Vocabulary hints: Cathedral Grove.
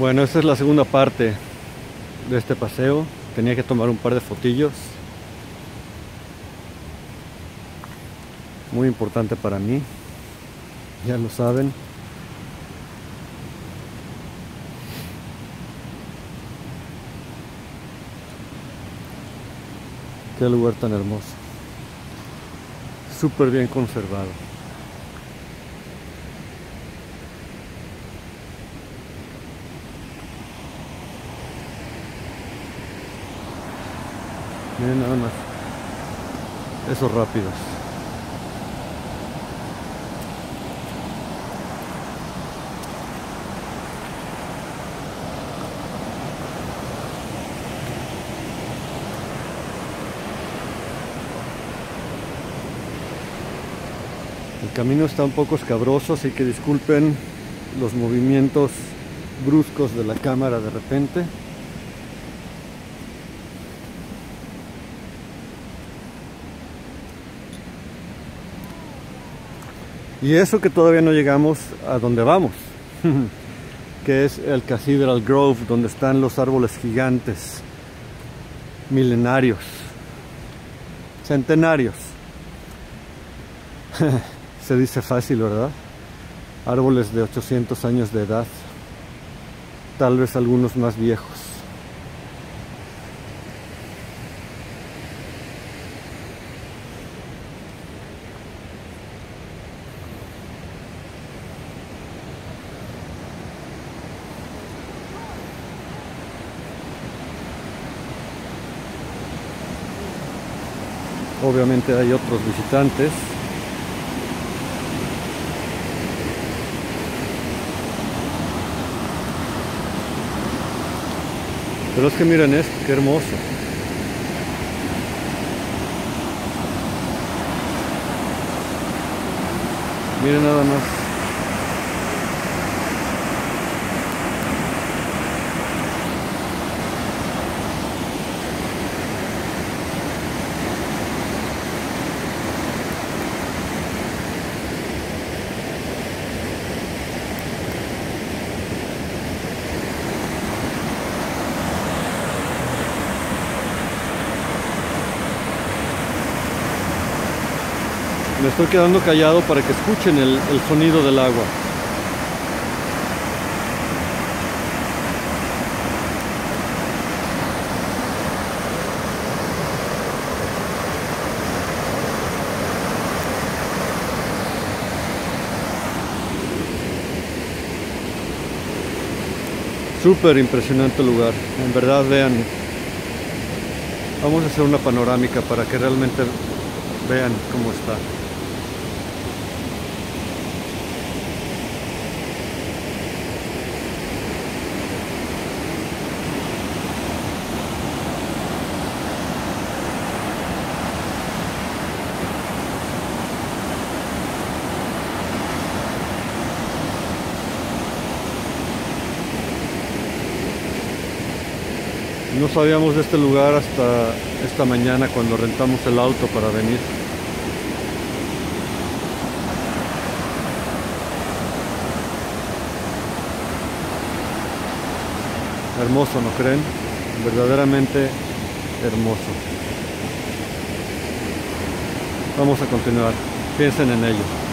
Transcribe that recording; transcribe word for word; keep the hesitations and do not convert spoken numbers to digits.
Bueno, esta es la segunda parte de este paseo. Tenía que tomar un par de fotillos. Muy importante para mí, ya lo saben. Qué lugar tan hermoso. Súper bien conservado. Miren nada más esos rápidos. El camino está un poco escabroso, así que disculpen los movimientos bruscos de la cámara de repente. Y eso que todavía no llegamos a donde vamos, que es el Cathedral Grove, donde están los árboles gigantes, milenarios, centenarios. Se dice fácil, ¿verdad? Árboles de ochocientos años de edad, tal vez algunos más viejos. Obviamente hay otros visitantes. Pero es que miren esto, qué hermoso. Miren nada más. Me estoy quedando callado para que escuchen el, el sonido del agua. Súper impresionante lugar, en verdad, vean. Vamos a hacer una panorámica para que realmente vean cómo está. No sabíamos de este lugar hasta esta mañana cuando rentamos el auto para venir. Hermoso, ¿no creen? Verdaderamente hermoso. Vamos a continuar. Piensen en ello.